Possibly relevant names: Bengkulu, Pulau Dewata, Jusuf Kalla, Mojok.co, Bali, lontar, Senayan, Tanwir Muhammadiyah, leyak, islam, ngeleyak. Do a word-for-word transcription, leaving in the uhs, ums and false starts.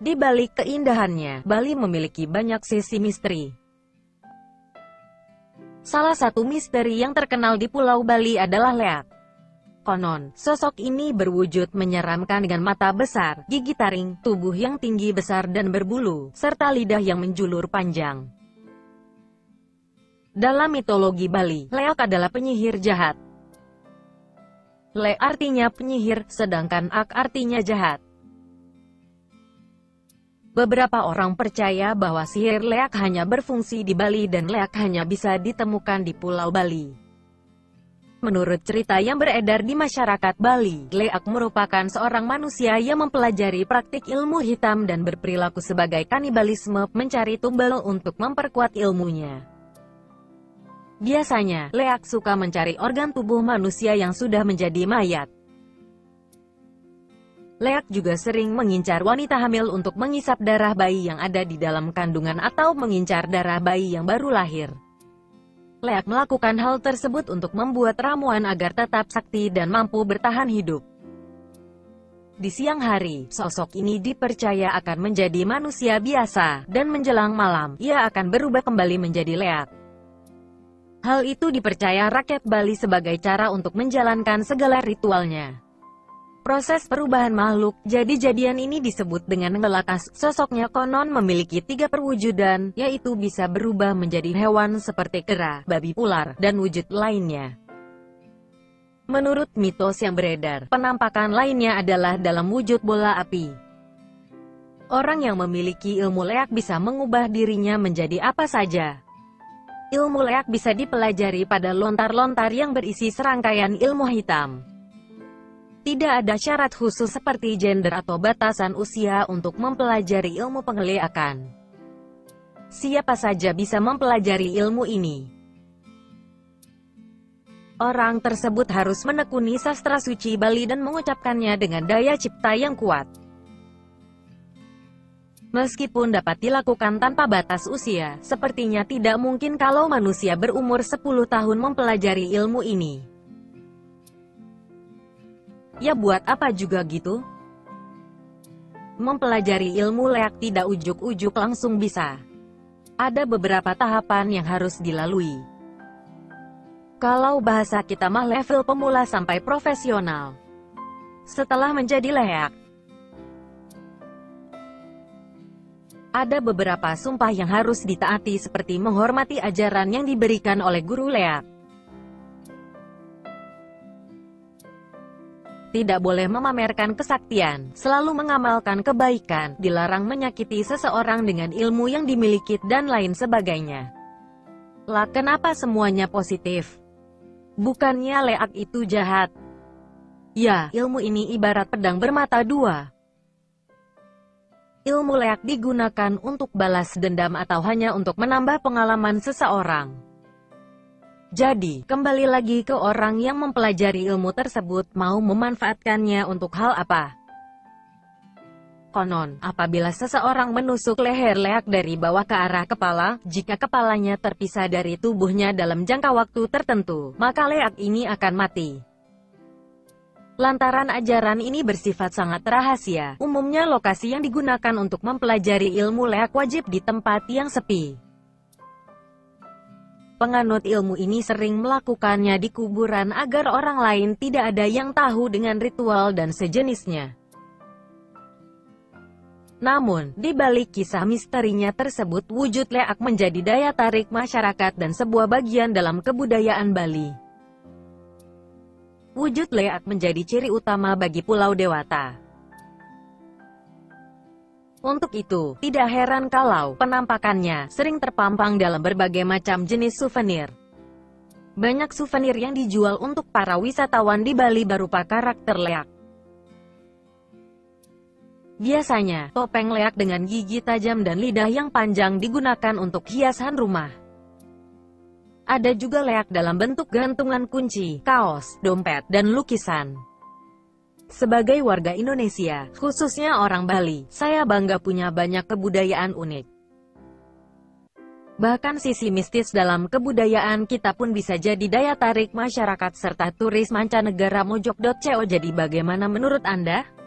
Di balik keindahannya, Bali memiliki banyak sisi misteri. Salah satu misteri yang terkenal di Pulau Bali adalah leyak. Konon, sosok ini berwujud menyeramkan dengan mata besar, gigi taring, tubuh yang tinggi besar dan berbulu, serta lidah yang menjulur panjang. Dalam mitologi Bali, leyak adalah penyihir jahat. Le artinya penyihir, sedangkan ak artinya jahat. Beberapa orang percaya bahwa sihir leyak hanya berfungsi di Bali dan leyak hanya bisa ditemukan di Pulau Bali. Menurut cerita yang beredar di masyarakat Bali, leyak merupakan seorang manusia yang mempelajari praktik ilmu hitam dan berperilaku sebagai kanibalisme, mencari tumbal untuk memperkuat ilmunya. Biasanya, leyak suka mencari organ tubuh manusia yang sudah menjadi mayat. Leyak juga sering mengincar wanita hamil untuk mengisap darah bayi yang ada di dalam kandungan atau mengincar darah bayi yang baru lahir. Leyak melakukan hal tersebut untuk membuat ramuan agar tetap sakti dan mampu bertahan hidup. Di siang hari, sosok ini dipercaya akan menjadi manusia biasa, dan menjelang malam, ia akan berubah kembali menjadi leyak. Hal itu dipercaya rakyat Bali sebagai cara untuk menjalankan segala ritualnya. Proses perubahan makhluk, jadi-jadian ini disebut dengan ngeleyak. Sosoknya konon memiliki tiga perwujudan, yaitu bisa berubah menjadi hewan seperti kera, babi ular, dan wujud lainnya. Menurut mitos yang beredar, penampakan lainnya adalah dalam wujud bola api. Orang yang memiliki ilmu leyak bisa mengubah dirinya menjadi apa saja. Ilmu leyak bisa dipelajari pada lontar-lontar yang berisi serangkaian ilmu hitam. Tidak ada syarat khusus seperti gender atau batasan usia untuk mempelajari ilmu pengeleyakan. Siapa saja bisa mempelajari ilmu ini. Orang tersebut harus menekuni sastra suci Bali dan mengucapkannya dengan daya cipta yang kuat. Meskipun dapat dilakukan tanpa batas usia, sepertinya tidak mungkin kalau manusia berumur sepuluh tahun mempelajari ilmu ini. Ya buat apa juga gitu? Mempelajari ilmu leyak tidak ujuk-ujuk langsung bisa. Ada beberapa tahapan yang harus dilalui. Kalau bahasa kita mah level pemula sampai profesional. Setelah menjadi leyak, ada beberapa sumpah yang harus ditaati seperti menghormati ajaran yang diberikan oleh guru leyak. Tidak boleh memamerkan kesaktian, selalu mengamalkan kebaikan, dilarang menyakiti seseorang dengan ilmu yang dimiliki, dan lain sebagainya. Lah kenapa semuanya positif? Bukannya leyak itu jahat? Ya, ilmu ini ibarat pedang bermata dua. Ilmu leyak digunakan untuk balas dendam atau hanya untuk menambah pengalaman seseorang. Jadi, kembali lagi ke orang yang mempelajari ilmu tersebut mau memanfaatkannya untuk hal apa. Konon, apabila seseorang menusuk leher leyak dari bawah ke arah kepala, jika kepalanya terpisah dari tubuhnya dalam jangka waktu tertentu, maka leyak ini akan mati. Lantaran ajaran ini bersifat sangat rahasia, umumnya lokasi yang digunakan untuk mempelajari ilmu leyak wajib di tempat yang sepi. Penganut ilmu ini sering melakukannya di kuburan agar orang lain tidak ada yang tahu dengan ritual dan sejenisnya. Namun, di balik kisah misterinya tersebut, wujud leyak menjadi daya tarik masyarakat dan sebuah bagian dalam kebudayaan Bali. Wujud leyak menjadi ciri utama bagi Pulau Dewata. Untuk itu, tidak heran kalau penampakannya sering terpampang dalam berbagai macam jenis souvenir. Banyak souvenir yang dijual untuk para wisatawan di Bali berupa karakter leyak. Biasanya, topeng leyak dengan gigi tajam dan lidah yang panjang digunakan untuk hiasan rumah. Ada juga leyak dalam bentuk gantungan kunci, kaos, dompet, dan lukisan. Sebagai warga Indonesia, khususnya orang Bali, saya bangga punya banyak kebudayaan unik. Bahkan sisi mistis dalam kebudayaan kita pun bisa jadi daya tarik masyarakat serta turis mancanegara. Mojok titik co. Jadi bagaimana menurut Anda?